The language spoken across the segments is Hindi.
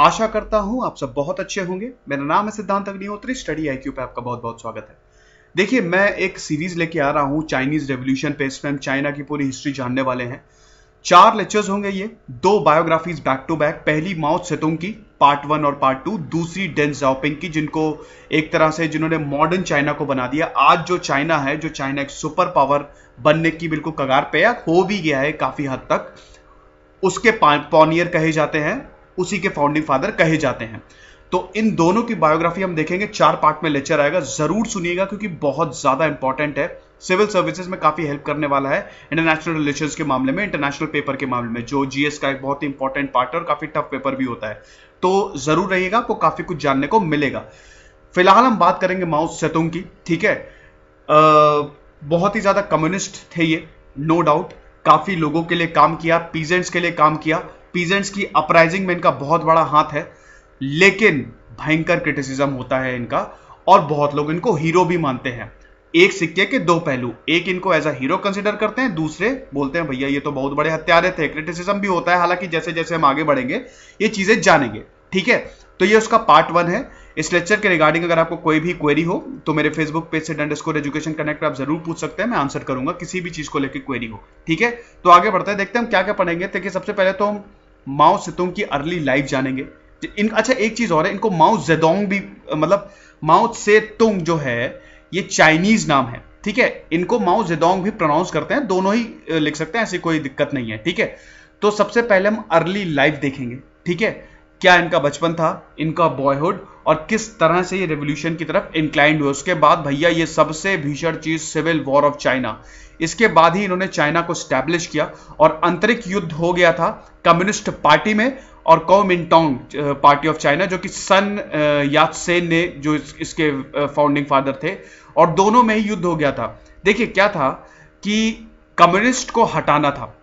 आशा करता हूं आप सब बहुत अच्छे होंगे। मेरा नाम है सिद्धांत अग्निहोत्री, स्टडी आईक्यू पे आपका बहुत बहुत स्वागत है। देखिए, मैं एक सीरीज लेके आ रहा हूं चाइनीज रेवोल्यूशन पे। इसमें हम चाइना की पूरी हिस्ट्री जानने वाले हैं। 4 लेक्चर्स होंगे, ये 2 बायोग्राफीज बैक टू बैक। पहली माओ ज़ेडोंग की पार्ट 1 और पार्ट 2, दूसरी डेंग शाओपिंग की, जिनको एक तरह से जिन्होंने मॉडर्न चाइना को बना दिया। आज जो चाइना है, जो चाइना एक सुपर पावर बनने की बिल्कुल कगार पे हो भी गया है काफी हद तक, उसके पॉनियर कहे जाते हैं, उसी के फाउंडिंग फादर कहे जाते हैं। तो इन दोनों की बायोग्राफी हम देखेंगे। 4 पार्ट में लेक्चर आएगा, जरूर सुनिएगा क्योंकि बहुत ज्यादा इंपॉर्टेंट है। सिविल सर्विसेज में काफी हेल्प करने वाला है, इंटरनेशनल रिलेशंस के मामले में, इंटरनेशनल पेपर के मामले में, जो जीएस का एक बहुत ही इंपॉर्टेंट पार्ट है और काफी टफ पेपर भी होता है। तो जरूर रहिएगा, आपको काफी कुछ जानने को मिलेगा। फिलहाल हम बात करेंगे माओ ज़ेडोंग की, ठीक है। बहुत ही ज्यादा कम्युनिस्ट थे ये, नो डाउट। काफी लोगों के लिए काम किया, पीजेंट्स के लिए काम किया, पीजेंट्स की अपराइजिंग में इनका बहुत बड़ा हाथ है। लेकिन भयंकर क्रिटिसिज्म होता है इनका और बहुत लोग इनको हीरो भी मानते हैं। एक सिक्के के 2 पहलू, एक इनको एज अ हीरो कंसिडर करते हैं, दूसरे बोलते हैं भैया ये तो बहुत बड़े हत्यारे थे। क्रिटिसिज्म भी होता है, हालांकि जैसे जैसे हम आगे बढ़ेंगे ये चीजें जानेंगे, ठीक है। तो ये उसका पार्ट 1 है। इस लेक्चर के रिगार्डिंग अगर आपको कोई भी क्वेरी हो तो मेरे फेसबुक पेज @education connect पर आप जरूर पूछ सकते हैं, मैं आंसर करूंगा किसी भी चीज को लेकर क्वेरी हो, ठीक है। तो आगे बढ़ते हैं, देखते हैं हम क्या क्या पढ़ेंगे। देखिए, सबसे पहले तो हम माओ ज़ेडोंग की अर्ली लाइफ जानेंगे। अच्छा, एक चीज और है, इनको माओ ज़ेडोंग भी, मतलब माओ ज़ेडोंग जो है ये चाइनीज नाम है, ठीक है। इनको माओ ज़ेडोंग भी प्रोनाउंस करते हैं, दोनों ही लिख सकते हैं, ऐसी कोई दिक्कत नहीं है, ठीक है। तो सबसे पहले हम अर्ली लाइफ देखेंगे, ठीक है, क्या इनका बचपन था, इनका बॉयहुड, और किस तरह से ये रेवोल्यूशन की तरफ इंक्लाइंड हुए। उसके बाद भैया ये सबसे भीषण चीज सिविल वॉर ऑफ चाइना, इसके बाद ही इन्होंने चाइना को स्टैब्लिश किया और आंतरिक युद्ध हो गया था कम्युनिस्ट पार्टी में और कुओमिन्तांग पार्टी ऑफ चाइना, जो कि सन यात-सेन ने, जो इसके फाउंडिंग फादर थे, और दोनों में ही युद्ध हो गया था। देखिए क्या था कि कम्युनिस्ट को हटाना था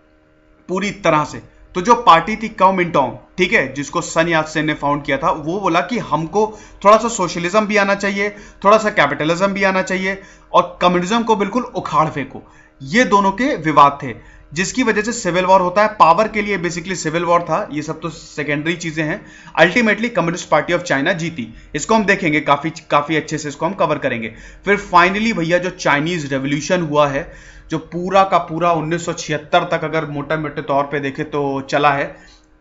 पूरी तरह से, तो जो पार्टी थी कुओमिन्तांग, ठीक है, जिसको सन यात-सेन ने फाउंड किया था, वो बोला कि हमको थोड़ा सा सोशलिज्म भी आना चाहिए, थोड़ा सा कैपिटलिज्म भी आना चाहिए और कम्युनिज्म को बिल्कुल उखाड़ फेंको। ये दोनों के विवाद थे, जिसकी वजह से सिविल वॉर होता है। पावर के लिए बेसिकली सिविल वॉर था, ये सब तो सेकेंडरी चीजें हैं। Ultimately communist party of China जीती, इसको हम देखेंगे, काफी अच्छे से इसको हम कवर करेंगे। फिर फाइनली भैया जो चाइनीज रेवोल्यूशन हुआ है, जो पूरा का पूरा 1976 तक अगर मोटा मोटे तौर पे देखे तो चला है।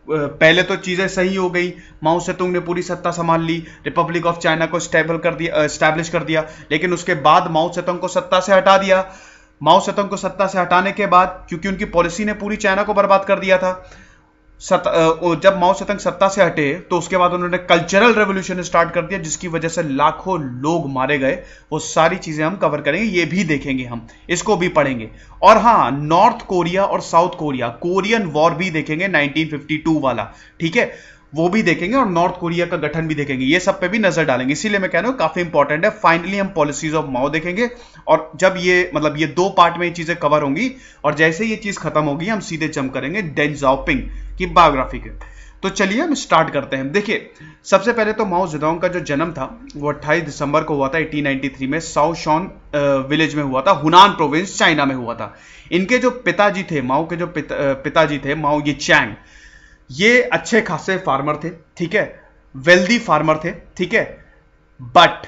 पहले तो चीजें सही हो गई, माओ ज़ेडोंग ने पूरी सत्ता संभाल ली, रिपब्लिक ऑफ चाइना को स्टैब्लिश कर दिया। लेकिन उसके बाद माओ ज़ेडोंग को सत्ता से हटा दिया। माओ ज़ेडोंग को सत्ता से हटाने के बाद, क्योंकि उनकी पॉलिसी ने पूरी चाइना को बर्बाद कर दिया था, जब माओ ज़ेडोंग सत्ता से हटे तो उसके बाद उन्होंने कल्चरल रेवोल्यूशन स्टार्ट कर दिया, जिसकी वजह से लाखों लोग मारे गए। वो सारी चीजें हम कवर करेंगे, ये भी देखेंगे, हम इसको भी पढ़ेंगे। और हाँ, नॉर्थ कोरिया और साउथ कोरिया, कोरियन वॉर भी देखेंगे, 1952 वाला, ठीक है, वो भी देखेंगे, और नॉर्थ कोरिया का गठन भी देखेंगे। ये सब पे भी नजर डालेंगे, इसीलिए मैं कह रहा हूं काफी इंपॉर्टेंट है। फाइनली हम पॉलिसीज ऑफ माओ देखेंगे, और जब ये, मतलब ये 2 पार्ट में ये चीजें कवर होंगी, और जैसे ये चीज खत्म होगी हम सीधे जंप करेंगे डेंग शाओपिंग की बायोग्राफी के। तो चलिए हम स्टार्ट करते हैं। देखिए, सबसे पहले तो माओ ज़ेडोंग का जो जन्म था वो 28 दिसंबर को हुआ था 1893 में, साओशॉन विलेज में हुआ था, हुनान प्रोविंस चाइना में हुआ था। इनके जो पिताजी थे, माओ के जो पिताजी थे, माओ ये चैंग, ये अच्छे खासे फार्मर थे, ठीक है, वेल्दी फार्मर थे, ठीक है। बट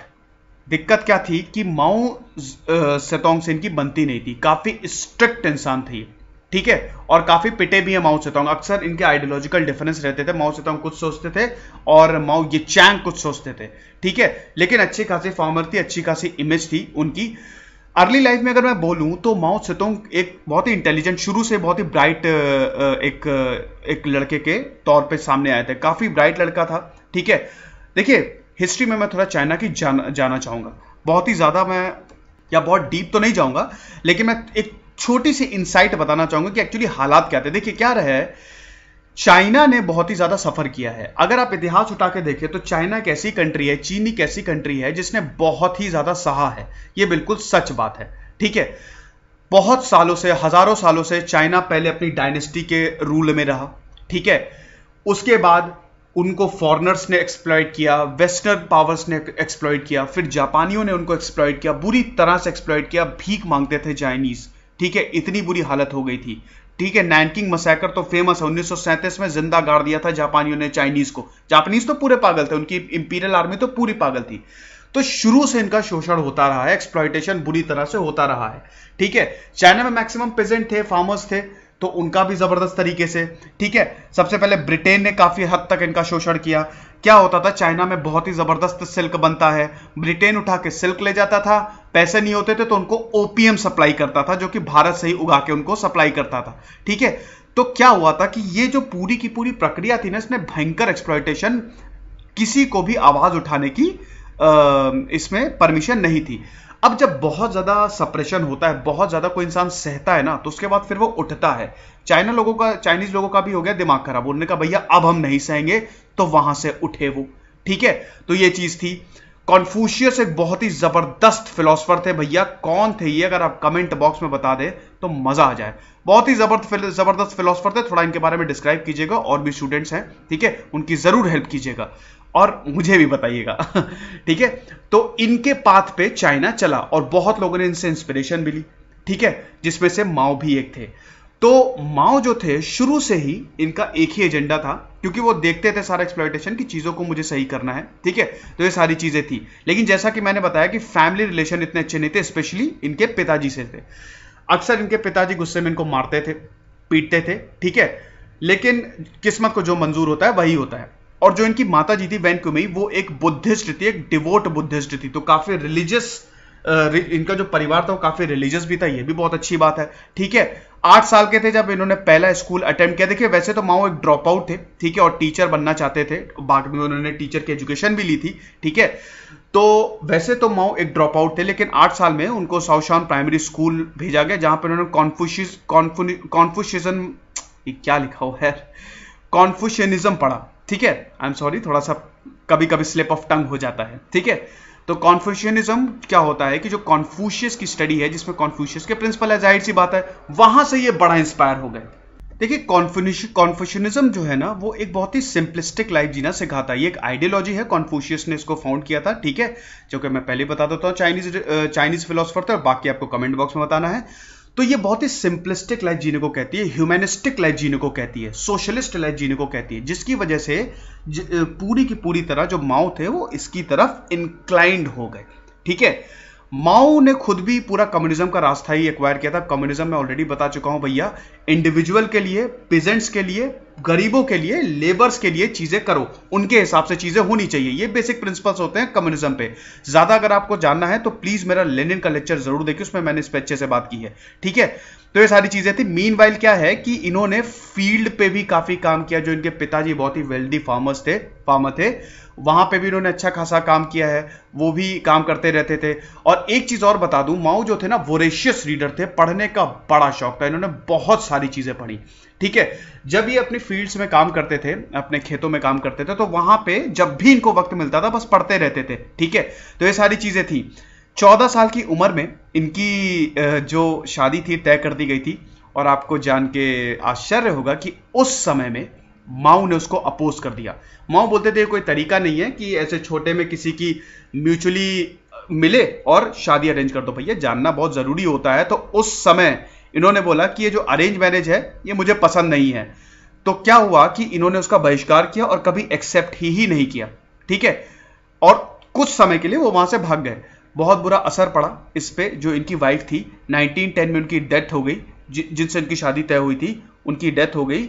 दिक्कत क्या थी कि माओ ज़ेडोंग से इनकी बनती नहीं थी, काफी स्ट्रिक्ट इंसान थे, ठीक है, और काफी पिटे भी है माओ ज़ेडोंग। अक्सर इनके आइडियोलॉजिकल डिफरेंस रहते थे, माओ ज़ेडोंग कुछ सोचते थे और माओ ये चैंग कुछ सोचते थे, ठीक है। लेकिन अच्छे खासे फार्मर थी, अच्छी खासी इमेज थी उनकी। अर्ली लाइफ में अगर मैं बोलूं तो माओ ज़ेडोंग एक बहुत ही इंटेलिजेंट, शुरू से बहुत ही ब्राइट एक लड़के के तौर पे सामने आए थे, काफी ब्राइट लड़का था, ठीक है। देखिए, हिस्ट्री में मैं थोड़ा चाइना की जाना चाहूंगा, बहुत ही ज्यादा मैं, या बहुत डीप तो नहीं जाऊंगा, लेकिन मैं एक छोटी सी इंसाइट बताना चाहूंगा कि एक्चुअली हालात क्या थे। देखिए क्या रहा है, चाइना ने बहुत ही ज्यादा सफर किया है। अगर आप इतिहास उठा के देखें तो चाइना एक ऐसी कंट्री है, चीन एक ऐसी कंट्री है जिसने बहुत ही ज्यादा सहा है, ये बिल्कुल सच बात है, ठीक है। बहुत सालों से, हजारों सालों से चाइना पहले अपनी डायनेस्टी के रूल में रहा, ठीक है। उसके बाद उनको फॉरेनर्स ने एक्सप्लॉइट किया, वेस्टर्न पावर्स ने एक्सप्लॉइट किया, फिर जापानियों ने उनको एक्सप्लॉइट किया, बुरी तरह से एक्सप्लॉइट किया, भीख मांगते थे चाइनीज, ठीक है, इतनी बुरी हालत हो गई थी, ठीक है। नैनकिंग मसैकर तो फेमस है, 1937 में जिंदा गाड़ दिया था जापानियों ने चाइनीज को। जापानीज तो पूरे पागल थे, उनकी इंपीरियल आर्मी तो पूरी पागल थी। तो शुरू से इनका शोषण होता रहा है, एक्सप्लॉयटेशन बुरी तरह से होता रहा है, ठीक है। चाइना में मैक्सिमम पेजेंट थे, फार्मर्स थे, तो उनका भी जबरदस्त तरीके से, ठीक है। सबसे पहले ब्रिटेन ने काफी हद तक इनका शोषण किया। क्या होता था, चाइना में बहुत ही जबरदस्त सिल्क बनता है, ब्रिटेन उठा के सिल्क ले जाता था, पैसे नहीं होते थे तो उनको ओपीएम सप्लाई करता था, जो कि भारत से ही उगा के उनको सप्लाई करता था, ठीक है। तो क्या हुआ था कि ये जो पूरी की पूरी प्रक्रिया थी ना, इसमें भयंकर एक्सप्लॉयटेशन, किसी को भी आवाज उठाने की इसमें परमिशन नहीं थी। अब जब बहुत ज्यादा सप्रेशन होता है, बहुत ज्यादा कोई इंसान सहता है ना, तो उसके बाद फिर वो उठता है। चाइनीज लोगों का भी हो गया दिमाग खराब, उन्होंने कहा भैया अब हम नहीं सहेंगे, तो वहां से उठे वो, ठीक है। तो ये चीज थी। कॉन्फ्यूशियस एक बहुत ही जबरदस्त फिलोसफर थे। भैया कौन थे ये, अगर आप कमेंट बॉक्स में बता दें तो मजा आ जाए। बहुत ही जबरदस्त फिलोसफर थे। थोड़ा इनके बारे में डिस्क्राइब कीजिएगा, और भी स्टूडेंट्स हैं, ठीक है, उनकी जरूर हेल्प कीजिएगा और मुझे भी बताइएगा, ठीक है। तो इनके पाथ पे चाइना चला और बहुत लोगों ने इनसे इंस्पिरेशन भी ली, ठीक है, जिसमें से माओ भी एक थे। तो माओ जो थे शुरू से ही इनका एक ही एजेंडा था, क्योंकि वो देखते थे सारा एक्सप्लॉयटेशन की चीजों को मुझे सही करना है, ठीक है। तो ये सारी चीजें थी, लेकिन जैसा कि मैंने बताया कि फैमिली रिलेशन इतने अच्छे नहीं थे, स्पेशली इनके पिताजी से थे। अक्सर इनके पिताजी गुस्से में इनको मारते थे, पीटते थे, ठीक है, लेकिन किस्मत को जो मंजूर होता है वही होता है। और जो इनकी माता जी थी वेन क्यूमेई, वो एक बुद्धिस्ट थी, एक डिवोट बुद्धिस्ट थी, तो काफी रिलीजियस, इनका जो परिवार था वो काफी रिलीजियस भी था, ये भी बहुत अच्छी बात है, ठीक है। 8 साल के थे जब इन्होंने पहला स्कूल अटेम्प्ट किया। देखिए वैसे तो माओ एक ड्रॉप आउट थे, ठीक है, और टीचर बनना चाहते थे, बाद में उन्होंने टीचर की एजुकेशन भी ली थी, ठीक है। तो वैसे तो माओ एक ड्रॉप आउट थे, लेकिन 8 साल में उनको साउशान प्राइमरी स्कूल भेजा गया, जहां पर उन्होंने कॉन्फ्यूशियनिज्म, क्या लिखा हुआ है, कॉन्फ्यूशियनिज्म पढ़ा, ठीक है। आई एम सॉरी, थोड़ा सा कभी कभी स्लिप ऑफ टंग हो जाता है, ठीक है। तो कॉन्फ्यूशियनिज्म क्या होता है कि जो कॉन्फ्यूशियस की स्टडी है, जिसमें कॉन्फ्यूशियस के प्रिंसिपल है, जाहिर सी बात है, वहां से ये बड़ा इंस्पायर हो गए। देखिए कॉन्फ्यूशियनिज्म जो है ना, वो एक बहुत ही सिंपलिस्टिक लाइफ जीना सिखाता है। ये एक आइडियोलॉजी है, कॉन्फ्यूशियस ने इसको फाउंड किया था, ठीक है, जो कि मैं पहले बता देता हूँ। चाइनीज फिलोसफर थे, और बाकी आपको कमेंट बॉक्स में बताना है। तो ये बहुत ही सिंपलिस्टिक लाइफ जीने को कहती है, ह्यूमैनिस्टिक लाइफ जीने को कहती है, सोशलिस्ट लाइफ जीने को कहती है, जिसकी वजह से पूरी की पूरी तरह जो माओ थे वो इसकी तरफ इंक्लाइंड हो गए, ठीक है। माओ ने खुद भी पूरा कम्युनिज्म का रास्ता ही एक्वायर किया था। कम्युनिज्म में ऑलरेडी बता चुका हूं भैया, इंडिविजुअल के लिए, पीजेंट्स के लिए, गरीबों के लिए, लेबर्स के लिए चीजें करो, उनके हिसाब से चीजें होनी चाहिए। ये बेसिक प्रिंसिपल्स होते हैं कम्युनिज्म पे। ज्यादा अगर आपको जानना है तो प्लीज मेरा लेनिन का लेक्चर जरूर देखिए, उसमें मैंने इस पर अच्छे से बात की है, ठीक है। तो ये सारी चीजें थी। मीनवाइल क्या है कि इन्होंने फील्ड पे भी काफी काम किया। जो इनके पिताजी बहुत ही वेल्दी फार्मर थे, वहां पे भी इन्होंने अच्छा खासा काम किया है, वो भी काम करते रहते थे। और एक चीज और बता दूं, माओ जो थे ना वोरेशियस रीडर थे, पढ़ने का बड़ा शौक था, इन्होंने बहुत सारी चीजें पढ़ी, ठीक है। जब ये अपने फील्ड्स में काम करते थे, अपने खेतों में काम करते थे, तो वहां पे जब भी इनको वक्त मिलता था बस पढ़ते रहते थे, ठीक है। तो ये सारी चीजें थी। 14 साल की उम्र में इनकी जो शादी थी तय कर दी गई थी, और आपको जान के आश्चर्य होगा कि उस समय में माओ ने उसको अपोज कर दिया। माओ बोलते थे कोई तरीका नहीं है कि ऐसे छोटे में किसी की म्यूचुअली मिले और शादी अरेंज कर दो, भैया जानना बहुत जरूरी होता है। तो उस समय इन्होंने बोला कि ये जो अरेंज मैरिज है ये मुझे पसंद नहीं है। तो क्या हुआ कि इन्होंने उसका बहिष्कार किया और कभी एक्सेप्ट ही नहीं किया, ठीक है। और कुछ समय के लिए वो वहां से भाग गए। बहुत बुरा असर पड़ा इस पे। जो इनकी वाइफ थी 1910 में उनकी डेथ हो गई, जिनसे इनकी शादी तय हुई थी, उनकी डेथ हो गई,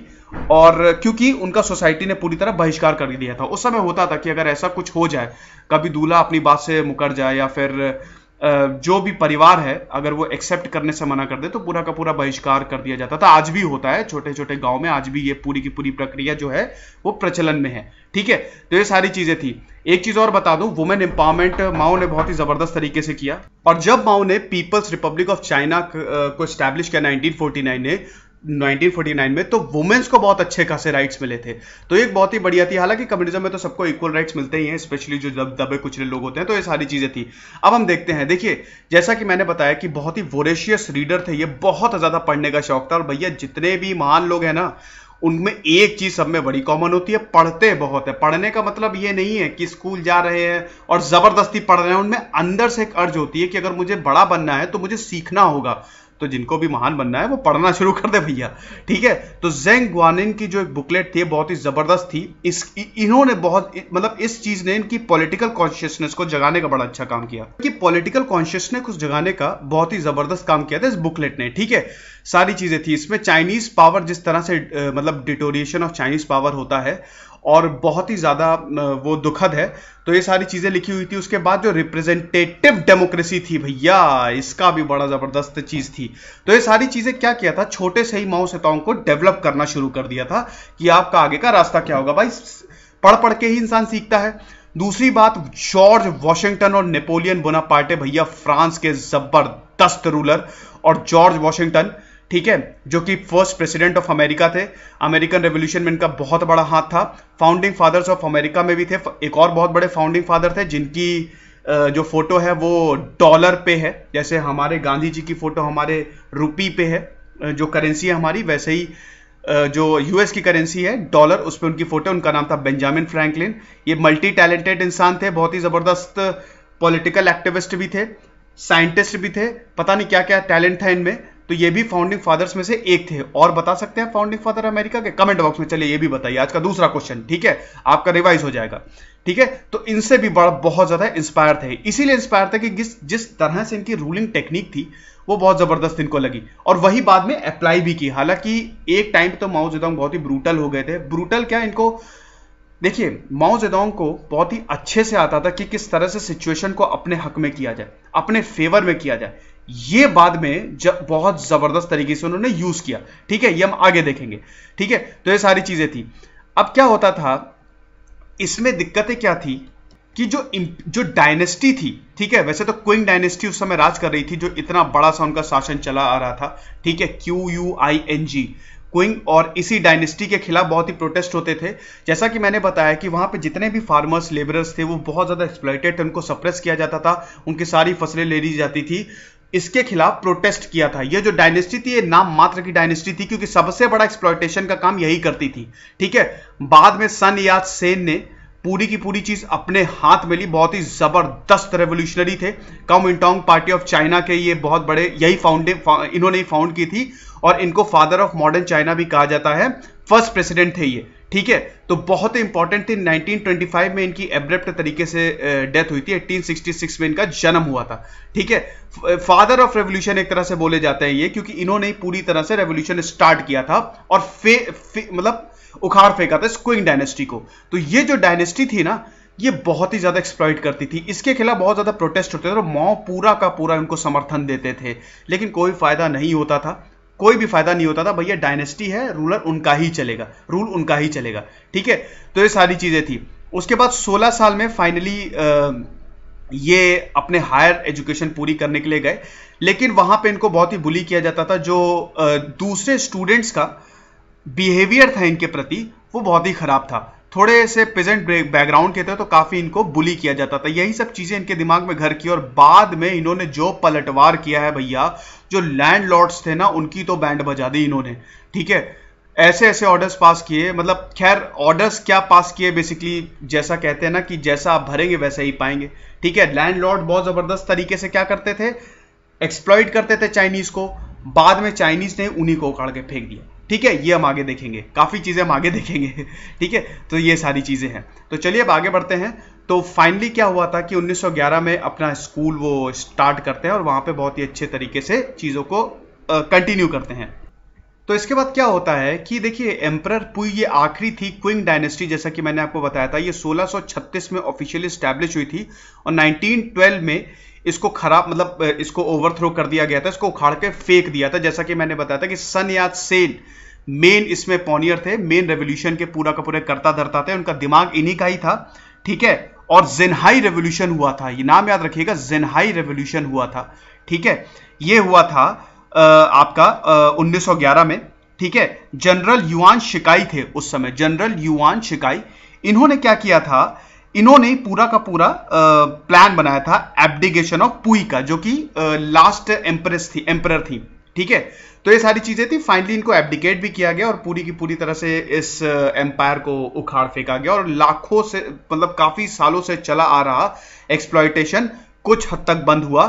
और क्योंकि उनका सोसाइटी ने पूरी तरह बहिष्कार कर दिया था। उस समय होता था कि अगर ऐसा कुछ हो जाए, कभी दूल्हा अपनी बात से मुकर जाए या फिर जो भी परिवार है अगर वो एक्सेप्ट करने से मना कर दे, तो पूरा का पूरा बहिष्कार कर दिया जाता था। आज भी होता है, छोटे छोटे गांव में आज भी ये पूरी की पूरी प्रक्रिया जो है वो प्रचलन में है, ठीक है। तो ये सारी चीजें थी। एक चीज और बता दूं, वुमेन एम्पावरमेंट माओ ने बहुत ही जबरदस्त तरीके से किया। और जब माओ ने पीपल्स रिपब्लिक ऑफ चाइना को स्टैब्लिश किया 1949 में, तो वुमेन्स को बहुत अच्छे खासे राइट्स मिले थे, तो एक बहुत ही बढ़िया थी। हालांकि कम्युनिज्म में तो सबको इक्वल राइट्स मिलते ही हैं, स्पेशली जो दबे कुचले लोग होते हैं। तो ये सारी चीजें थी। अब हम देखते हैं। देखिए जैसा कि मैंने बताया कि बहुत ही वोरेशियस रीडर थे ये, बहुत ज्यादा पढ़ने का शौक था। और भैया जितने भी महान लोग हैं ना, उनमें एक चीज सब में बड़ी कॉमन होती है, पढ़ते बहुत है। पढ़ने का मतलब ये नहीं है कि स्कूल जा रहे हैं और जबरदस्ती पढ़ रहे हैं, उनमें अंदर से एक अर्ज होती है कि अगर मुझे बड़ा बनना है तो मुझे सीखना होगा, तो जिनको भी महान बनना है वो पढ़ना शुरू कर दे भैया, ठीक है। तो ज़ेंग गुआनिन की जो एक बुकलेट थी बहुत ही ज़बरदस्त थी, इन्होंने बहुत मतलब इस चीज़ ने इनकी पॉलिटिकल कॉन्शियसनेस को जगाने का बड़ा अच्छा काम किया, कि पॉलिटिकल कॉन्शियसनेस को जगाने का बहुत ही ज़बरदस्त काम किया था इस बुकलेट ने, ठीक है। सारी चीज़ें थी इसमें, चाइनीज़ पावर जिस तरह से मतलब डिटोरिएशन ऑफ चाइनीज़ पावर होता है और बहुत ही ज़्यादा वो दुखद है, तो ये सारी चीज़ें लिखी हुई थी। उसके बाद जो रिप्रेजेंटेटिव डेमोक्रेसी थी भैया, इसका भी बड़ा ज़बरदस्त चीज़ थी। तो ये सारी चीज़ें क्या किया था, छोटे से ही माओ ज़ेडोंग को डेवलप करना शुरू कर दिया था कि आपका आगे का रास्ता क्या होगा। भाई पढ़ पढ़ के ही इंसान सीखता है। दूसरी बात, जॉर्ज वॉशिंगटन और नेपोलियन बोनापार्ट भैया फ्रांस के ज़बरदस्त रूलर, और जॉर्ज वॉशिंगटन, ठीक है, जो कि फर्स्ट प्रेसिडेंट ऑफ अमेरिका थे। अमेरिकन रेवोल्यूशन में इनका बहुत बड़ा हाथ था। फाउंडिंग फादर्स ऑफ अमेरिका में भी थे। एक और बहुत बड़े फाउंडिंग फादर थे जिनकी जो फोटो है वो डॉलर पे है, जैसे हमारे गांधी जी की फोटो हमारे रुपी पे है, जो करेंसी है हमारी, वैसे ही जो यूएस की करेंसी है डॉलर, उस पर उनकी फोटो। उनका नाम था बेंजामिन फ्रेंकलिन। ये मल्टी टैलेंटेड इंसान थे, बहुत ही ज़बरदस्त पॉलिटिकल एक्टिविस्ट भी थे, साइंटिस्ट भी थे, पता नहीं क्या क्या टैलेंट था इनमें। तो ये भी फाउंडिंग फादर्स में से एक थे। और बता सकते हैं फाउंडिंग फादर अमेरिका के, कमेंट बॉक्स में चलिए ये भी बताइए। आज का दूसरा क्वेश्चन, ठीक है, आपका रिवाइज हो जाएगा, ठीक है। तो इनसे भी बड़ा बहुत ज्यादा इंस्पायर थे, इसीलिए इंस्पायर थे कि जिस तरह से इनकी रूलिंग टेक्निक थी वो बहुत जबरदस्त इनको लगी और वही बाद में अप्लाई भी की। हालांकि एक टाइम तो माओ ज़ेडोंग बहुत ही ब्रूटल हो गए थे। ब्रूटल क्या, इनको देखिए, माओ ज़ेडोंग को बहुत ही अच्छे से आता था कि किस तरह से सिचुएशन को अपने हक में किया जाए, अपने फेवर में किया जाए। ये बाद में बहुत जबरदस्त तरीके से उन्होंने यूज किया, ठीक है, ये हम आगे देखेंगे, ठीक है। तो ये सारी चीजें थी। अब क्या होता था इसमें, दिक्कतें क्या थी कि जो डायनेस्टी थी, ठीक है, वैसे तो क्विंग डायनेस्टी उस समय राज कर रही थी, जो इतना बड़ा सा उनका शासन चला आ रहा था, ठीक है, QUING, क्विंग। और इसी डायनेस्टी के खिलाफ बहुत ही प्रोटेस्ट होते थे। जैसा कि मैंने बताया कि वहाँ पे जितने भी फार्मर्स लेबरर्स थे वो बहुत ज़्यादा एक्सप्लॉइटेड थे, उनको सप्रेस किया जाता था, उनकी सारी फसलें ले ली जाती थी। इसके खिलाफ प्रोटेस्ट किया था। ये जो डायनेस्टी थी ये नाम मात्र की डायनेस्टी थी, क्योंकि सबसे बड़ा एक्सप्लॉइटेशन का काम यही करती थी, ठीक है। बाद में सन यात-सेन ने पूरी की पूरी चीज अपने हाथ में ली। बहुत ही जबरदस्त रेवोल्यूशनरी थे। कुओमिन्तांग पार्टी ऑफ चाइना के ये बहुत बड़े, यही इन्होंने ही फाउंड की थी और इनको फादर ऑफ मॉडर्न चाइना भी कहा जाता है। फर्स्ट प्रेसिडेंट थे ये, ठीक है। तो बहुत ही इंपॉर्टेंट थी। 1925 में इनकी एब्रप्ट तरीके से डेथ हुई थी। 1866 में इनका जन्म हुआ था, ठीक है। फादर ऑफ रेवोल्यूशन एक तरह से बोले जाते हैं ये, क्योंकि इन्होंने पूरी तरह से रेवोल्यूशन स्टार्ट किया था और मतलब उखाड़ फेंका था इस क्विंग डायनेस्टी को। तो ये जो डायनेस्टी थी ना, ये बहुत ही ज्यादा एक्सप्लॉइट करती थी। इसके खिलाफ बहुत ज्यादा प्रोटेस्ट होते थे और माओ पूरा का पूरा इनको समर्थन देते थे, लेकिन कोई फायदा नहीं होता था, कोई भी फायदा नहीं होता था। भैया डायनेस्टी है, रूलर उनका ही चलेगा, रूल उनका ही चलेगा, ठीक है। तो ये सारी चीजें थी। उसके बाद 16 साल में फाइनली ये अपने हायर एजुकेशन पूरी करने के लिए गए, लेकिन वहां पे इनको बहुत ही बुली किया जाता था। जो दूसरे स्टूडेंट्स का बिहेवियर था इनके प्रति वो बहुत ही खराब था। थोड़े से पेजेंट बैकग्राउंड के थे तो काफी इनको बुली किया जाता था। यही सब चीजें इनके दिमाग में घर की, और बाद में इन्होंने जो पलटवार किया है भैया, जो लैंडलॉर्ड्स थे ना उनकी तो बैंड बजा दी इन्होंने, ठीक है। ऐसे ऐसे ऑर्डर्स पास किए, मतलब खैर ऑर्डर्स क्या पास किए, बेसिकली जैसा कहते हैं ना कि जैसा आप भरेंगे वैसा ही पाएंगे, ठीक है। लैंडलॉर्ड बहुत जबरदस्त तरीके से क्या करते थे, एक्सप्लॉइट करते थे चाइनीज को। बाद में चाइनीज ने उन्हीं को उखाड़ के फेंक दिया, ठीक है। ये हम आगे देखेंगे, काफी चीजें हम आगे देखेंगे, ठीक है। तो ये सारी चीजें हैं। तो चलिए अब आगे बढ़ते हैं। तो फाइनली क्या हुआ था कि 1911 में अपना स्कूल वो स्टार्ट करते हैं और वहां पे बहुत ही अच्छे तरीके से चीजों को कंटिन्यू करते हैं। तो इसके बाद क्या होता है कि देखिए, एम्परर पुई ये आखिरी थी क्विंग डायनेस्टी, जैसा कि मैंने आपको बताया था। ये 1636 में ऑफिशियली स्टैब्लिश हुई थी और 1912 में इसको खराब, मतलब इसको ओवरथ्रो कर दिया गया था, इसको उखाड़ के फेंक दिया था। जैसा कि मैंने बताया था कि सन यात-सेन मेन इसमें पॉनियर थे, मेन रेवोल्यूशन के पूरा का पूरा करता धरता थे, उनका दिमाग इन्हीं का ही था, ठीक है। और जिनहाई रेवोल्यूशन हुआ था, ये नाम याद रखिएगा, जिनहाई रेवोल्यूशन हुआ था, ठीक है। ये हुआ था आपका 1911 में, ठीक है। जनरल युआन शिकाई थे उस समय, जनरल युआन शिकाई। इन्होंने क्या किया था, इन्होंने पूरा का पूरा प्लान बनाया था एब्डिकेशन ऑफ पुई का, जो कि लास्ट एम्प्रेस थी, एम्परर थी, ठीक है। तो ये सारी चीजें थी। फाइनली इनको एब्डिकेट भी किया गया और पूरी की पूरी तरह से इस एम्पायर को उखाड़ फेंका गया। और लाखों से, मतलब काफी सालों से चला आ रहा एक्सप्लॉइटेशन कुछ हद तक बंद हुआ।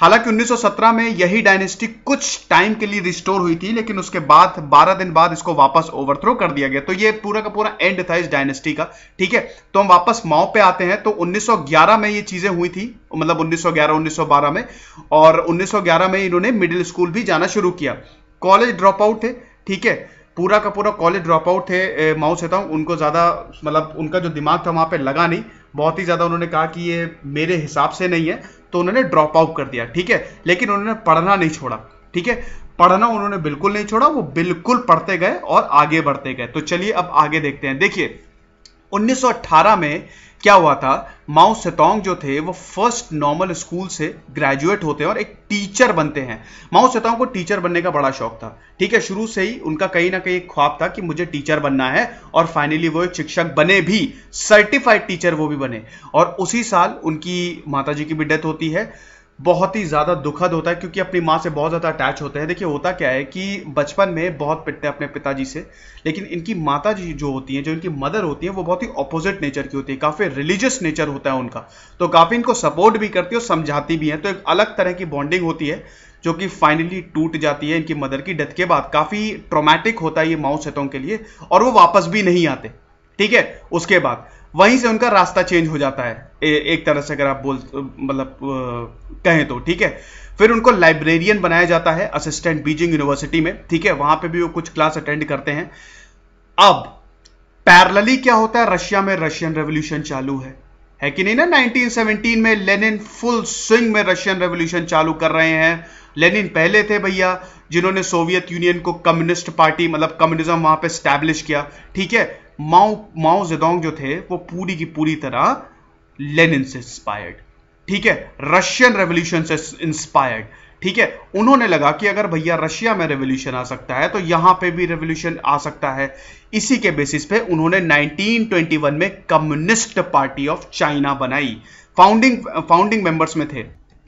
हालांकि 1917 में यही डायनेस्टी कुछ टाइम के लिए रिस्टोर हुई थी, लेकिन उसके बाद 12 दिन बाद इसको वापस ओवरथ्रो कर दिया गया। तो ये पूरा का पूरा एंड था इस डायनेस्टी का। ठीक है, तो हम वापस माओ पे आते हैं। तो 1911 में ये चीजें हुई थी, मतलब 1911 1912 में, और 1911 में इन्होंने मिडिल स्कूल भी जाना शुरू किया। कॉलेज ड्रॉप आउट थे, ठीक है, पूरा का पूरा कॉलेज ड्रॉप आउट थे माओ ज़ेडोंग। उनको ज़्यादा, मतलब उनका जो दिमाग था वहाँ पे लगा नहीं, बहुत ही ज़्यादा उन्होंने कहा कि ये मेरे हिसाब से नहीं है, तो उन्होंने ड्रॉप आउट कर दिया। ठीक है, लेकिन उन्होंने पढ़ना नहीं छोड़ा। ठीक है, पढ़ना उन्होंने बिल्कुल नहीं छोड़ा, वो बिल्कुल पढ़ते गए और आगे बढ़ते गए। तो चलिए अब आगे देखते हैं। देखिए 1918 में क्या हुआ था, माओ ज़ेडोंग जो थे वो फर्स्ट नॉर्मल स्कूल से ग्रेजुएट होते हैं और एक टीचर बनते हैं। माओ ज़ेडोंग को टीचर बनने का बड़ा शौक था। ठीक है, शुरू से ही उनका कहीं ना कहीं ख्वाब था कि मुझे टीचर बनना है, और फाइनली वो एक शिक्षक बने भी, सर्टिफाइड टीचर वो भी बने। और उसी साल उनकी माताजी की भी डेथ होती है। बहुत ही ज़्यादा दुखद होता है क्योंकि अपनी माँ से बहुत ज़्यादा अटैच होते हैं। देखिए होता क्या है कि बचपन में बहुत पिटते हैं अपने पिताजी से, लेकिन इनकी माता जी जो होती हैं, जो इनकी मदर होती हैं, वो बहुत ही ऑपोजिट नेचर की होती है, काफ़ी रिलीजियस नेचर होता है उनका, तो काफ़ी इनको सपोर्ट भी करती है और समझाती भी हैं। तो एक अलग तरह की बॉन्डिंग होती है जो कि फाइनली टूट जाती है इनकी मदर की डेथ के बाद। काफ़ी ट्रॉमेटिक होता है ये माओ ज़ेडोंग के लिए, और वो वापस भी नहीं आते। ठीक है, उसके बाद वहीं से उनका रास्ता चेंज हो जाता है, एक तरह से अगर आप मतलब कहें तो। ठीक है, फिर उनको लाइब्रेरियन बनाया जाता है असिस्टेंट बीजिंग यूनिवर्सिटी में। ठीक है, वहां पे भी वो कुछ क्लास अटेंड करते हैं। अब पैरेलली क्या होता है, रशिया में रशियन रेवोल्यूशन चालू है कि नहीं ना, 1917 में लेनिन फुल स्विंग में रशियन रेवोल्यूशन चालू कर रहे हैं। लेनिन पहले थे भैया जिन्होंने सोवियत यूनियन को कम्युनिस्ट पार्टी, मतलब कम्युनिज्म वहां पे स्टैब्लिश किया। ठीक है, माओ ज़ेडोंग जो थे वो पूरी की पूरी तरह लेनिन से इंस्पायर्ड, ठीक है, रशियन रेवोल्यूशन से इंस्पायर्ड। ठीक है, उन्होंने लगा कि अगर भैया रशिया में रेवोल्यूशन आ सकता है तो यहां पे भी रेवोल्यूशन आ सकता है। इसी के बेसिस पे उन्होंने 1921 में कम्युनिस्ट पार्टी ऑफ चाइना बनाई। फाउंडिंग मेंबर्स में थे,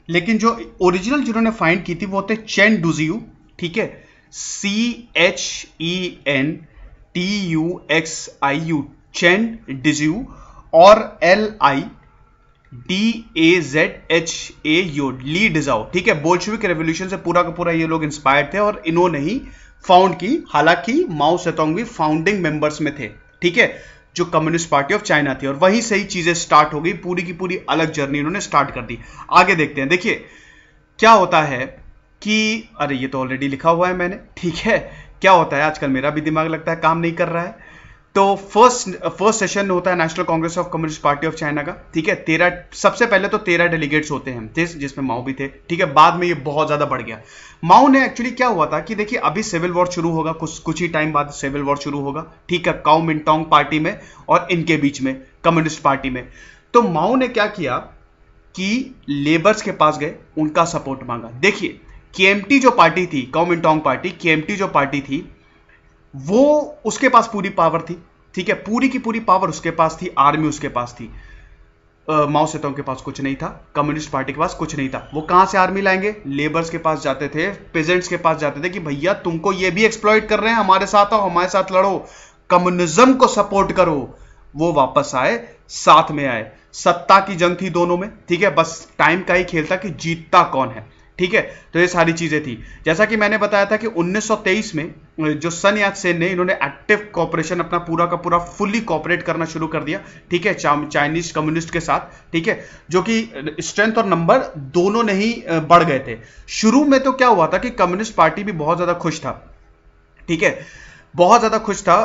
लेकिन जो ओरिजिनल जिन्होंने फाइंड की थी वो थे चेन डूज़ु। ठीक है, CHEN TUXIU चेन डूज़ु और LI DAZHAO लि दाझाओ। ठीक है, बोल्शेविक रेवोल्यूशन से पूरा का पूरा ये लोग इंस्पायर्ड थे और इन्होंने ही फाउंड की। हालांकि माओ ज़ेडोंग भी फाउंडिंग मेंबर्स में थे, ठीक है, जो कम्युनिस्ट पार्टी ऑफ चाइना थी, और वहीं से ही चीजें स्टार्ट हो गई, पूरी की पूरी अलग जर्नी इन्होंने स्टार्ट कर दी। आगे देखते हैं। देखिए क्या होता है कि अरे ये तो ऑलरेडी लिखा हुआ है मैंने। ठीक है, क्या होता है, आजकल मेरा भी दिमाग लगता है काम नहीं कर रहा है। तो फर्स्ट सेशन होता है national congress of communist party of China का। ठीक है, 13 सबसे पहले तो 13 डेलीगेट्स होते हैं, जिसमें माओ भी थे। ठीक है, बाद में ये बहुत ज़्यादा बढ़ गया। माओ ने एक्चुअली क्या हुआ था कि देखिए अभी सिविल वॉर शुरू होगा, कुछ ही टाइम बाद सिविल वॉर शुरू होगा। ठीक है, कुओमिन्तांग पार्टी में और इनके बीच में कम्युनिस्ट पार्टी में। तो माओ ने क्या किया कि लेबर्स के पास गए, उनका सपोर्ट मांगा। देखिए KMT जो पार्टी थी, कुओमिन्तांग पार्टी, KMT जो पार्टी थी, वो उसके पास पूरी पावर थी। ठीक है, पूरी की पूरी पावर उसके पास थी, आर्मी उसके पास थी। माओ ज़ेडोंग के पास कुछ नहीं था, कम्युनिस्ट पार्टी के पास कुछ नहीं था। वो कहाँ से आर्मी लाएंगे, लेबर्स के पास जाते थे, पेजेंट्स के पास जाते थे कि भैया तुमको ये भी एक्सप्लॉइट कर रहे हैं, हमारे साथ आओ, हमारे साथ लड़ो, कम्युनिज्म को सपोर्ट करो। वो वापस आए, साथ में आए, सत्ता की जंग थी दोनों में। ठीक है, बस टाइम का ही खेल था कि जीतता कौन है। ठीक है, तो ये सारी चीजें थी। जैसा कि मैंने बताया था कि 1923 में जो सन यात-सेन ने, इन्होंने एक्टिव कॉपरेशन अपना पूरा का पूरा फुली कॉपरेट करना शुरू कर दिया। ठीक है, चाइनीज कम्युनिस्ट के साथ। ठीक है, जो कि स्ट्रेंथ और नंबर दोनों ने ही बढ़ गए थे। शुरू में तो क्या हुआ था कि कम्युनिस्ट पार्टी भी बहुत ज्यादा खुश था। ठीक है, बहुत ज़्यादा खुश था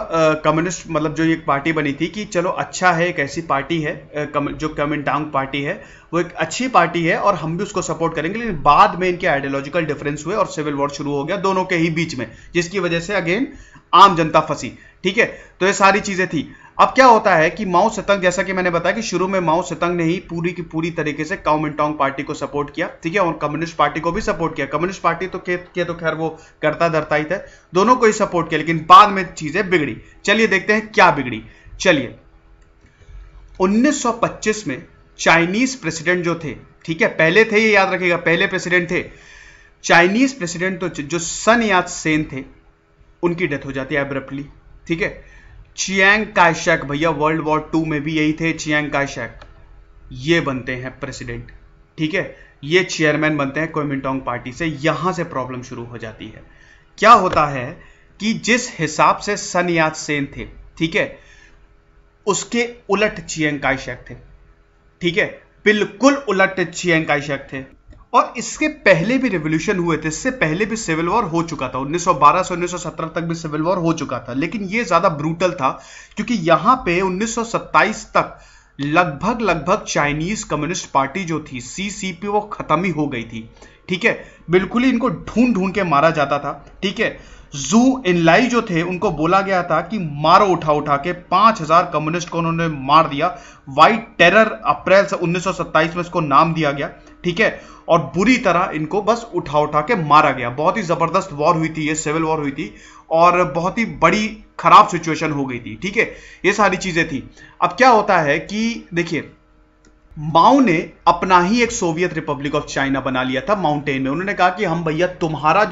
कम्युनिस्ट, मतलब जो एक पार्टी बनी थी कि चलो अच्छा है, एक ऐसी पार्टी है, जो कुओमिन्तांग पार्टी है वो एक अच्छी पार्टी है और हम भी उसको सपोर्ट करेंगे। लेकिन बाद में इनके आइडियोलॉजिकल डिफरेंस हुए और सिविल वॉर शुरू हो गया दोनों के ही बीच में, जिसकी वजह से अगेन आम जनता फंसी। ठीक है, तो ये सारी चीज़ें थी। अब क्या होता है कि माओ ज़ेडोंग, जैसा कि मैंने बताया कि शुरू में माओ ज़ेडोंग ने ही पूरी की पूरी तरीके से कुओमिन्तांग पार्टी को सपोर्ट किया। ठीक है, और कम्युनिस्ट पार्टी को भी सपोर्ट किया। कम्युनिस्ट पार्टी तो के तो खैर वो करता धरता ही था, दोनों को ही सपोर्ट किया, लेकिन बाद में चीजें बिगड़ी। चलिए देखते हैं क्या बिगड़ी। चलिए 1925 में चाइनीज प्रेसिडेंट जो थे, ठीक है, पहले थे, ये याद रखिएगा, पहले प्रेसिडेंट थे, चाइनीज प्रेसिडेंट तो जो सन यात-सेन थे, उनकी डेथ हो जाती है एब्रप्टली। ठीक है, चियांग काईशेक, भैया वर्ल्ड वॉर 2 में भी यही थे चियांग काईशेक, ये बनते हैं प्रेसिडेंट। ठीक है, ये चेयरमैन बनते हैं कुओमिन्तांग पार्टी से। यहाँ से प्रॉब्लम शुरू हो जाती है। क्या होता है कि जिस हिसाब से सन यात-सेन थे, ठीक है, उसके उलट चियांग काईशेक थे, ठीक है, बिल्कुल उलट चियांग काईशेक थे। और इसके पहले भी रिवोल्यूशन हुए थे, इससे पहले भी सिविल वॉर हो चुका था, 1912 से 1917 तक भी सिविल वॉर हो चुका था, लेकिन ये ज्यादा ब्रूटल था क्योंकि यहाँ पे 1927 तक लगभग चाइनीज कम्युनिस्ट पार्टी जो थी CCP वो खत्म ही हो गई थी, ठीक है, बिल्कुल ही इनको ढूंढ के मारा जाता था, ठीक है। जू इनलाई जो थे उनको बोला गया था कि मारो उठा के 5000 कम्युनिस्ट को उन्होंने मार दिया। वाइट टेरर अप्रैल 1927 में इसको नाम दिया गया, ठीक है, और बुरी तरह इनको बस उठा के मारा गया। बहुत ही जबरदस्त वॉर हुई थी, ये सिविल वॉर हुई थी और बहुत ही बड़ी खराब सिचुएशन हो गई थी, ठीक है, ये सारी चीजें थी। अब क्या होता है कि देखिए, माओ ने अपना ही एक सोवियत रिपब्लिक ऑफ चाइना बना लिया था माउंटेन में। उन्होंने कहा कि हम भैया तुम्हारा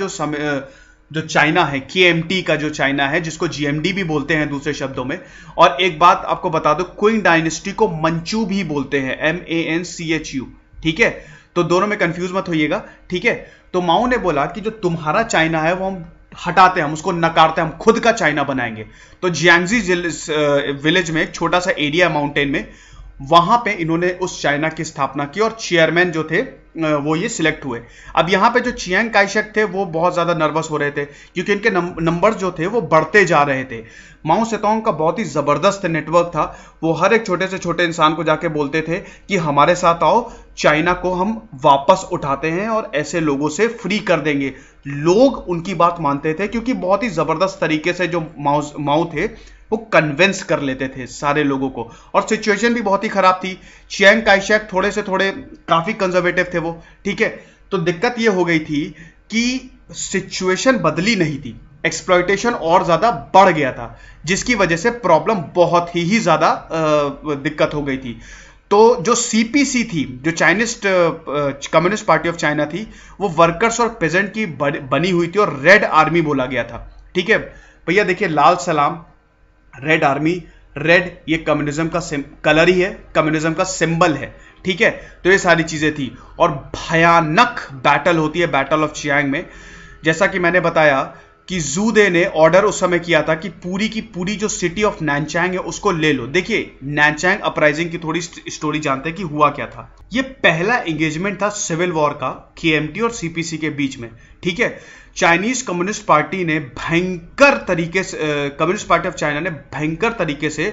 जो चाइना है, KMT का जो चाइना है, जिसको GMD भी बोलते हैं दूसरे शब्दों में। और एक बात आपको बता दो, क्विंग डायनेस्टी को मंचू भी बोलते हैं, MANCHU, ठीक है, तो दोनों में कंफ्यूज मत होइएगा, ठीक है। तो माओ ने बोला कि जो तुम्हारा चाइना है वो हम हटाते हैं, हम उसको नकारते हैं, हम खुद का चाइना बनाएंगे। तो जियांगजी विलेज में एक छोटा सा एरिया माउंटेन में, वहां पे इन्होंने उस चाइना की स्थापना की और चेयरमैन जो थे वो ये सिलेक्ट हुए। अब यहाँ पे जो चियांग काईशेक थे वो बहुत ज्यादा नर्वस हो रहे थे क्योंकि इनके नंबर जो थे वो बढ़ते जा रहे थे। माओ ज़ेडोंग का बहुत ही जबरदस्त नेटवर्क था, वो हर एक छोटे से छोटे इंसान को जाके बोलते थे कि हमारे साथ आओ, चाइना को हम वापस उठाते हैं और ऐसे लोगों से फ्री कर देंगे। लोग उनकी बात मानते थे क्योंकि बहुत ही जबरदस्त तरीके से जो माओ थे वो कन्विंस कर लेते थे सारे लोगों को। और सिचुएशन भी बहुत ही खराब थी, चियांग काईशेक थोड़े से थोड़े काफी कंजर्वेटिव थे वो, ठीक है। तो दिक्कत ये हो गई थी कि सिचुएशन बदली नहीं थी, एक्सप्लॉयटेशन और ज्यादा बढ़ गया था, जिसकी वजह से प्रॉब्लम बहुत ही ज्यादा दिक्कत हो गई थी। तो जो CPC थी, जो Chinese communist party of China थी, वो वर्कर्स और पेजेंट की बनी हुई थी और रेड आर्मी बोला गया था, ठीक है। भैया देखिए, लाल सलाम, रेड आर्मी, रेड ये कम्युनिज्म का कलर ही है, कम्युनिज्म का सिंबल है, ठीक है। तो ये सारी चीजें थी और भयानक बैटल होती है, बैटल ऑफ चियांग में। जैसा कि मैंने बताया कि जूदे ने ऑर्डर उस समय किया था कि पूरी की पूरी जो सिटी ऑफ नानचैंग है उसको ले लो। देखिए, नानचैंग अपराइजिंग की थोड़ी स्टोरी जानते हैं कि हुआ क्या था। ये पहला एंगेजमेंट था सिविल वॉर का KMT और CPC के बीच में, ठीक है। चाइनीज कम्युनिस्ट पार्टी ने भयंकर तरीके से, कम्युनिस्ट पार्टी ऑफ चाइना ने भयंकर तरीके से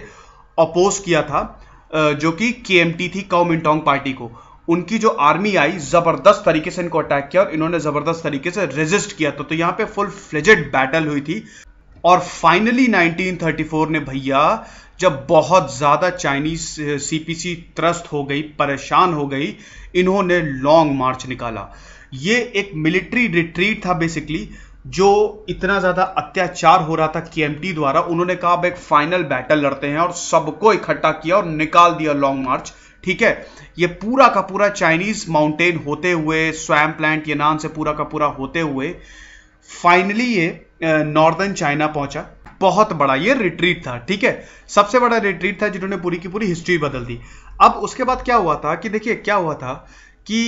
अपोज किया था जो कि KMT थी, कुओमिन्तांग पार्टी को। उनकी जो आर्मी आई जबरदस्त तरीके से इनको अटैक किया और इन्होंने जबरदस्त तरीके से रेजिस्ट किया। तो यहाँ पे फुल फ्लेजेड बैटल हुई थी। और फाइनली 1934 ने भैया, जब बहुत ज्यादा चाइनीज CPC त्रस्त हो गई, परेशान हो गई, इन्होंने लॉन्ग मार्च निकाला। ये एक मिलिट्री रिट्रीट था बेसिकली। जो इतना ज्यादा अत्याचार हो रहा था KMT द्वारा, उन्होंने कहा अब एक फाइनल बैटल लड़ते हैं और सबको इकट्ठा किया और निकाल दिया लॉन्ग मार्च, ठीक है। ये पूरा का पूरा चाइनीज माउंटेन होते हुए, स्वैम्प प्लांट ये नाम से पूरा का पूरा होते हुए फाइनली ये नॉर्दर्न चाइना पहुंचा। बहुत बड़ा ये रिट्रीट था, ठीक है, सबसे बड़ा रिट्रीट था जिन्होंने पूरी की पूरी हिस्ट्री बदल दी। अब उसके बाद क्या हुआ था कि देखिए, क्या हुआ था कि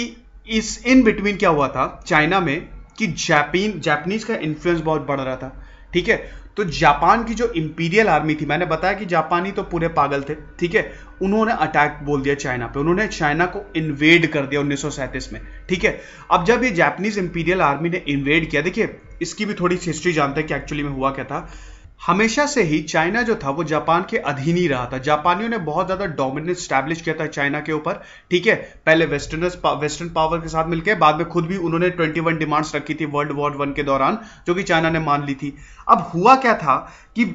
इस इन बिटवीन क्या हुआ था चाइना में कि जापानीज का इन्फ्लुएंस बहुत बढ़ रहा था, ठीक है। तो जापान की जो इंपीरियल आर्मी थी, मैंने बताया कि जापानी तो पूरे पागल थे, ठीक है, उन्होंने अटैक बोल दिया चाइना पे, उन्होंने चाइना को इन्वेड कर दिया 1937 में, ठीक है। अब जब ये जापानीज इंपीरियल आर्मी ने इन्वेड किया, देखिए इसकी भी थोड़ी हिस्ट्री जानते हैं कि एक्चुअली में हुआ क्या था। हमेशा से ही चाइना जो था वो जापान के अधीन ही रहा था। जापानियों ने बहुत ज्यादा डोमिनेंस स्टैब्लिश किया था चाइना के ऊपर, ठीक है। पहले वेस्टर्न पावर के साथ मिलकर, बाद में खुद भी उन्होंने 21 डिमांड्स रखी थी World War I के दौरान, जो कि चाइना ने मान ली थी। अब हुआ क्या था कि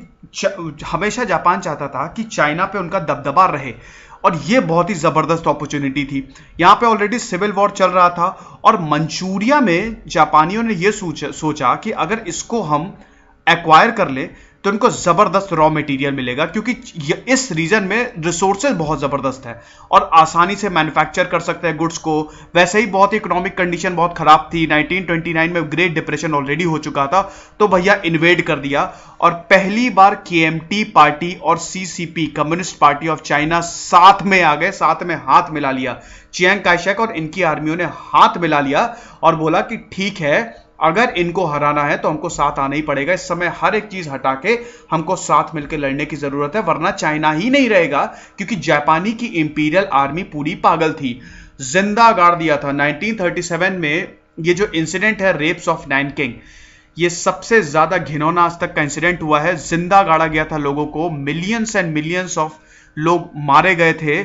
हमेशा जापान चाहता था कि चाइना पे उनका दबदबा रहे और ये बहुत ही जबरदस्त अपॉर्चुनिटी थी। यहाँ पे ऑलरेडी सिविल वॉर चल रहा था और मंचूरिया में जापानियों ने यह सोचा कि अगर इसको हम एक्वायर कर ले तो इनको जबरदस्त रॉ मटेरियल मिलेगा, क्योंकि इस रीजन में रिसोर्सेज बहुत जबरदस्त है और आसानी से मैन्युफैक्चर कर सकते हैं गुड्स को। वैसे ही बहुत इकोनॉमिक कंडीशन बहुत खराब थी, 1929 में ग्रेट डिप्रेशन ऑलरेडी हो चुका था, तो भैया इन्वेड कर दिया और पहली बार केएमटी पार्टी और CCP communist party of China साथ में आ गए, साथ में हाथ मिला लिया। चियांग काईशेक और इनकी आर्मियों ने हाथ मिला लिया और बोला कि ठीक है, अगर इनको हराना है तो हमको साथ आना ही पड़ेगा, इस समय हर एक चीज हटा के हमको साथ मिलकर लड़ने की जरूरत है, वरना चाइना ही नहीं रहेगा, क्योंकि जापानी की इंपीरियल आर्मी पूरी पागल थी, जिंदा गाड़ दिया था। 1937 में ये जो इंसिडेंट है रेप्स ऑफ नैनकिंग, ये सबसे ज्यादा घिनौना आज तक का इंसिडेंट हुआ है, जिंदा गाड़ा गया था लोगों को, मिलियंस एंड मिलियंस ऑफ लोग मारे गए थे,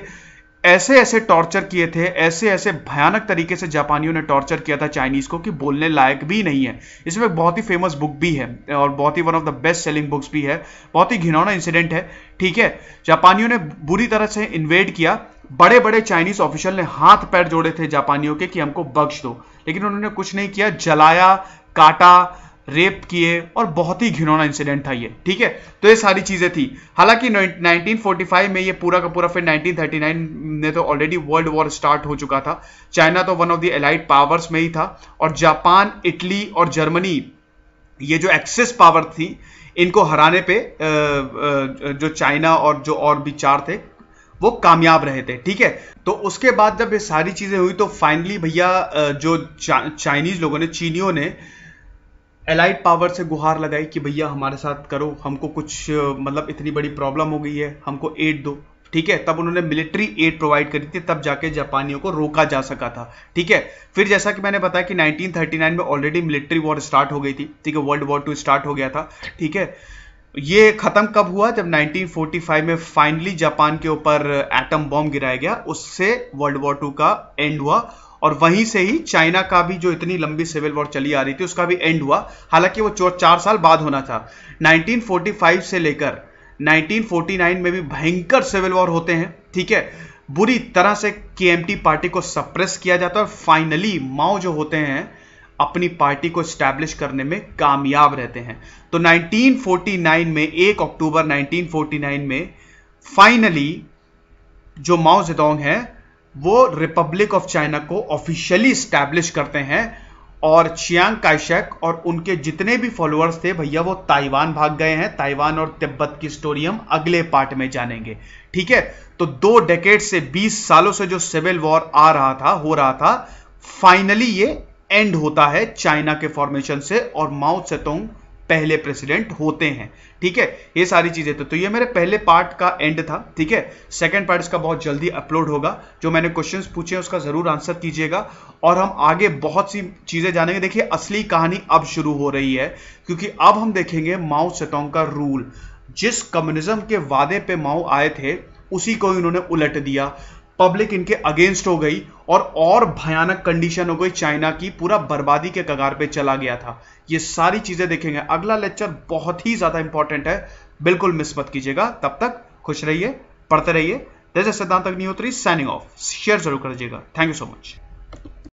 ऐसे ऐसे टॉर्चर किए थे, ऐसे ऐसे भयानक तरीके से जापानियों ने टॉर्चर किया था चाइनीज को कि बोलने लायक भी नहीं है। इसमें बहुत ही फेमस बुक भी है और बहुत ही one of the best selling books भी है, बहुत ही घिनौना इंसिडेंट है। ठीक है, जापानियों ने बुरी तरह से इन्वेड किया, बड़े बड़े चाइनीज ऑफिशियल ने हाथ पैर जोड़े थे जापानियों के कि हमको बख्श दो, लेकिन उन्होंने कुछ नहीं किया, जलाया, काटा, रेप किए और बहुत ही घिनौना इंसिडेंट था ये। ठीक है, तो ये सारी चीजें थी। हालांकि 1945 में ये पूरा का पूरा, फिर 1939 में तो ऑलरेडी वर्ल्ड वॉर स्टार्ट हो चुका था, चाइना तो one of the allied powers में ही था और जापान, इटली और जर्मनी ये जो एक्सिस पावर थी, इनको हराने पे जो चाइना और जो और भी चार थे वो कामयाब रहे थे। ठीक है, तो उसके बाद जब ये सारी चीजें हुई तो फाइनली भैया जो चाइनीज लोगों ने, चीनियों ने एलाइड पावर से गुहार लगाई कि भैया हमारे साथ करो, हमको कुछ मतलब इतनी बड़ी प्रॉब्लम हो गई है, हमको एड दो। ठीक है, तब उन्होंने मिलिट्री एड प्रोवाइड करी थी, तब जाके जापानियों को रोका जा सका था। ठीक है, फिर जैसा कि मैंने बताया कि 1939 में ऑलरेडी मिलिट्री वॉर स्टार्ट हो गई थी। ठीक है, वर्ल्ड वॉर 2 स्टार्ट हो गया था। ठीक है, ये खत्म कब हुआ, जब 1945 में फाइनली जापान के ऊपर एटम बॉम्ब गिराया गया, उससे वर्ल्ड वॉर 2 का एंड हुआ और वहीं से ही चाइना का भी जो इतनी लंबी सिविल वॉर चली आ रही थी उसका भी एंड हुआ। हालांकि वो 4 साल बाद होना था। 1945 से लेकर 1949 में भी भयंकर सिविल वॉर होते हैं। ठीक है, बुरी तरह से केएमटी पार्टी को सप्रेस किया जाता है और फाइनली माओ जो होते हैं अपनी पार्टी को स्टैब्लिश करने में कामयाब रहते हैं। तो 1949 में 1 अक्टूबर 1949 में फाइनली जो माओ ज़ेडोंग है वो रिपब्लिक ऑफ चाइना को ऑफिशियली स्टैब्लिश करते हैं और चियांग काईशेक और उनके जितने भी फॉलोअर्स थे भैया वो ताइवान भाग गए हैं। ताइवान और तिब्बत की स्टोरी हम अगले पार्ट में जानेंगे। ठीक है, तो 2 डेकेड से 20 सालों से जो सिविल वॉर आ रहा था, हो रहा था, फाइनली ये एंड होता है चाइना के फॉर्मेशन से और माओ ज़ेडोंग पहले प्रेसिडेंट होते हैं। ठीक है, ये सारी चीजें। तो ये मेरे पहले पार्ट का एंड था। ठीक है, सेकंड पार्ट इसका बहुत जल्दी अपलोड होगा। जो मैंने क्वेश्चंस पूछे उसका जरूर आंसर कीजिएगा और हम आगे बहुत सी चीजें जानेंगे। देखिए, असली कहानी अब शुरू हो रही है क्योंकि अब हम देखेंगे माओ ज़ेडोंग का रूल। जिस कम्युनिज्म के वादे पे माओ आए थे उसी को इन्होंने उलट दिया, पब्लिक इनके अगेंस्ट हो गई और भयानक कंडीशन हो गई चाइना की, पूरा बर्बादी के कगार पे चला गया था। ये सारी चीजें देखेंगे। अगला लेक्चर बहुत ही ज्यादा इंपॉर्टेंट है, बिल्कुल मिस मत कीजिएगा। तब तक खुश रहिए, पढ़ते रहिए। दिस इज सिद्धांत अग्निहोत्री साइनिंग ऑफ। शेयर जरूर करिएगा। Thank you so much.